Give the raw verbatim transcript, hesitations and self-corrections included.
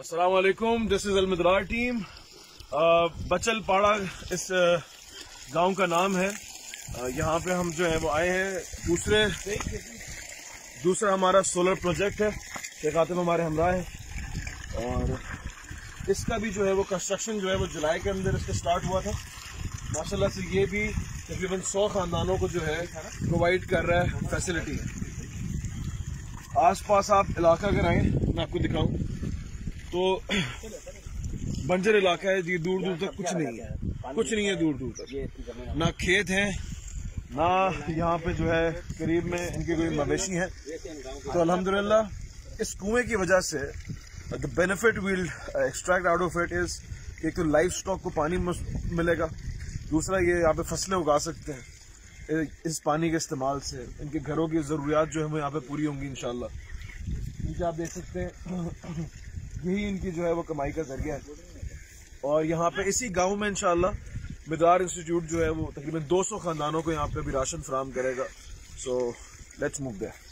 अस्सलाम वालेकुम, this is Al मिदरार team. Bachalpara इस गांव का नाम है। यहाँ पे हम जो है वो आए हैं, दूसरे दूसरा हमारा सोलर प्रोजेक्ट है। के खातिम हमारे हमरा है और इसका भी जो है वो कंस्ट्रक्शन जो है वो जुलाई के अंदर इसका स्टार्ट हुआ था। माशाल्लाह से ये भी तकरीबन सौ खानदानों को जो है प्रोवाइड कर रहा है फैसिलिटी। आस पास आप इलाका अगर आए, मैं आपको दिखाऊं तो बंजर इलाका है जी। दूर दूर तक कुछ नहीं है, कुछ नहीं है दूर दूर तक। ना खेत है ना यहाँ पे जो है करीब में इनके कोई मवेशी हैं। तो अल्हम्दुलिल्लाह इस कुएं की वजह से the benefit we'll extract out of it is, एक तो लाइफ स्टॉक को पानी मिलेगा, दूसरा ये यहाँ पे फसलें उगा सकते हैं इस पानी के इस्तेमाल से। इनके घरों की ज़रूरियात जो है वो यहाँ पे पूरी होंगी इंशाल्लाह। क्योंकि आप देख सकते हैं यही इनकी जो है वो कमाई का जरिया है। और यहाँ पे इसी गांव में इंशाल्लाह मिदरार इंस्टीट्यूट जो है वो तकरीबन दो सौ खानदानों को यहाँ पे भी राशन फराहम करेगा। So let's move there.